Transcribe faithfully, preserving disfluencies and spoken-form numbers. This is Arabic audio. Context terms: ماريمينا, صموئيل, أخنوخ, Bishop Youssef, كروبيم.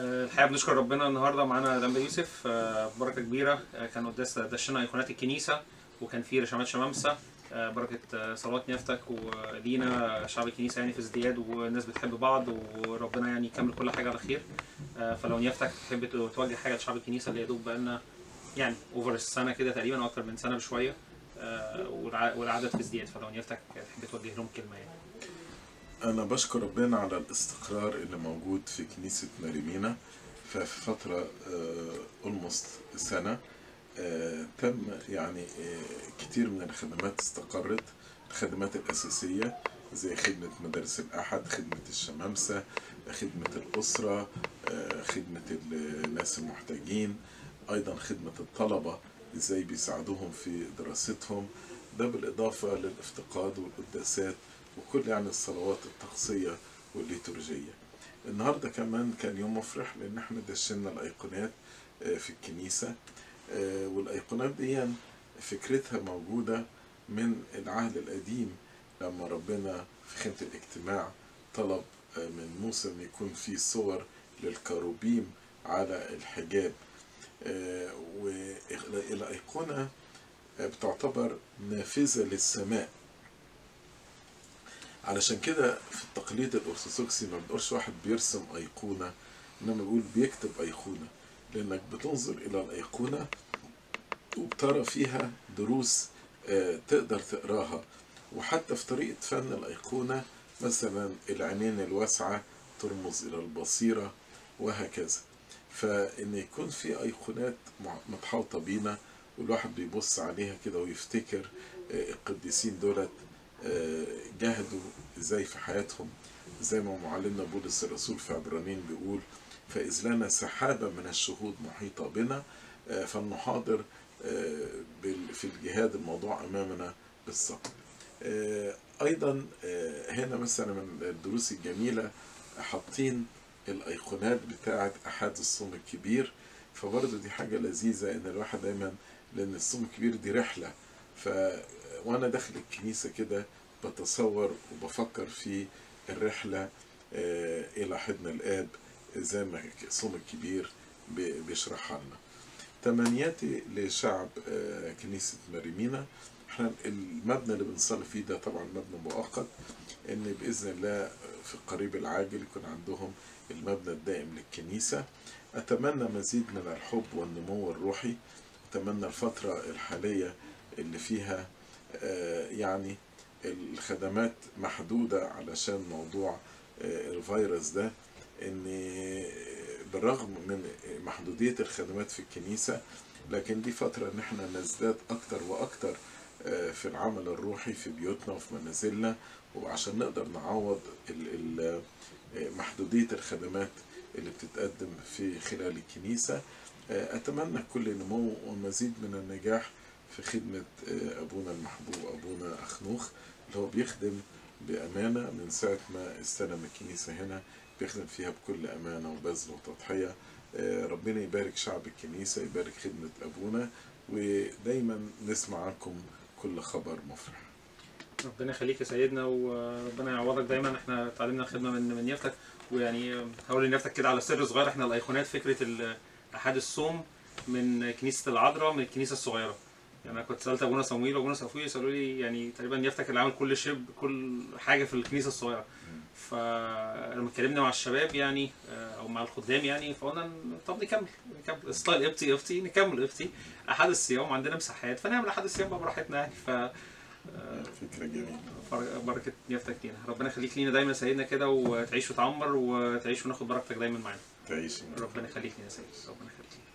الحقيقه بنشكر ربنا النهارده معانا دمبة يوسف بركه كبيره. كان قداس دشنا ايقونات الكنيسه وكان في رشامات شمامسه بركه صلوات نيافتك ولينا شعب الكنيسه يعني في ازدياد والناس بتحب بعض وربنا يعني يكمل كل حاجه على خير. فلو نيافتك تحب توجه حاجه لشعب الكنيسه اللي يدوب بقى لنا يعني اوفر السنه كده تقريبا او اكتر من سنه بشويه والعدد في ازدياد، فلو نيافتك تحب توجه لهم كلمه يعني. أنا بشكر ربنا على الاستقرار اللي موجود في كنيسة ماريمينا. ففي فترة أولموست سنة تم يعني كتير من الخدمات استقرت، الخدمات الأساسية زي خدمة مدارس الأحد، خدمة الشمامسة، خدمة الأسرة، خدمة الناس المحتاجين، أيضا خدمة الطلبة إزاي بيساعدوهم في دراستهم، ده بالإضافة للافتقاد والقداسات وكل يعني الصلوات الطقسية والليتورجية. النهاردة كمان كان يوم مفرح لأن احنا دشنا الأيقونات في الكنيسة، والأيقونات دي فكرتها موجودة من العهد القديم لما ربنا في خيمة الاجتماع طلب من موسى أن يكون في صور للكروبيم على الحجاب، والأيقونة بتعتبر نافذة للسماء. علشان كده في التقليد الأرثوذكسي ما بنقولش واحد بيرسم أيقونة، إنما بيقول بيكتب أيقونة، لأنك بتنظر إلى الأيقونة وبترى فيها دروس تقدر تقراها. وحتى في طريقة فن الأيقونة مثلا العينين الواسعة ترمز إلى البصيرة وهكذا. فإن يكون في أيقونات متحوطة بينا والواحد بيبص عليها كده ويفتكر القديسين دولت جاهدوا ازاي في حياتهم، زي ما معلمنا بولس الرسول في عبرانيين بيقول فإذ لنا سحابة من الشهود محيطة بنا فلنحاضر في الجهاد الموضوع أمامنا بالصبر. أيضا هنا مثلا من الدروس الجميلة حاطين الأيقونات بتاعة أحد الصوم الكبير، فبرضه دي حاجة لذيذة إن الواحد دايما، لأن الصوم الكبير دي رحلة، ف وانا داخل الكنيسه كده بتصور وبفكر في الرحله الى حضن الاب زي ما الصوم الكبير بيشرحها لنا. تمنياتي لشعب كنيسه ماريمينا، احنا المبنى اللي بنصلي فيه ده طبعا مبنى مؤقت، ان باذن الله في القريب العاجل يكون عندهم المبنى الدائم للكنيسه. اتمنى مزيد من الحب والنمو الروحي، اتمنى الفتره الحاليه اللي فيها يعني الخدمات محدودة علشان موضوع الفيروس ده، ان بالرغم من محدودية الخدمات في الكنيسة لكن دي فترة ان احنا نزداد اكتر واكتر في العمل الروحي في بيوتنا وفي منازلنا، وعشان نقدر نعوض محدودية الخدمات اللي بتتقدم في خلال الكنيسة. اتمنى كل نمو ومزيد من النجاح في خدمة أبونا المحبوب أبونا أخنوخ اللي هو بيخدم بأمانة من ساعة ما استلم الكنيسة هنا، بيخدم فيها بكل أمانة وبذل وتضحية. ربنا يبارك شعب الكنيسة، يبارك خدمة أبونا، ودايما نسمع عنكم كل خبر مفرح. ربنا يخليك يا سيدنا وربنا يعوضك دايما. احنا اتعلمنا الخدمة من من نيافتك، ويعني هقول لنيافتك كده على سر صغير. احنا الأيقونات فكرة أحد الصوم من كنيسة العذراء من الكنيسة الصغيرة. يعني أنا كنت سألت أبونا صموئيل وأبونا صفوي سألوا لي يعني تقريبا نيافتك اللي عامل كل شيء كل حاجة في الكنيسة الصغيرة. فلما اتكلمنا مع الشباب يعني أو مع الخدام يعني فقلنا طب نكمل نكمل ستايل إبتي إبتي نكمل إبتي أحد الصيام، عندنا مساحات فنعمل أحد الصيام بقى براحتنا يعني. ف فكرة جميلة، بركة نيافتك لينا، ربنا يخليك لينا دايما سيدنا كده، وتعيش وتعمر وتعيش وناخد بركتك دايما معانا. تعيش ربنا يخليك لينا سيدنا، ربنا يخليك.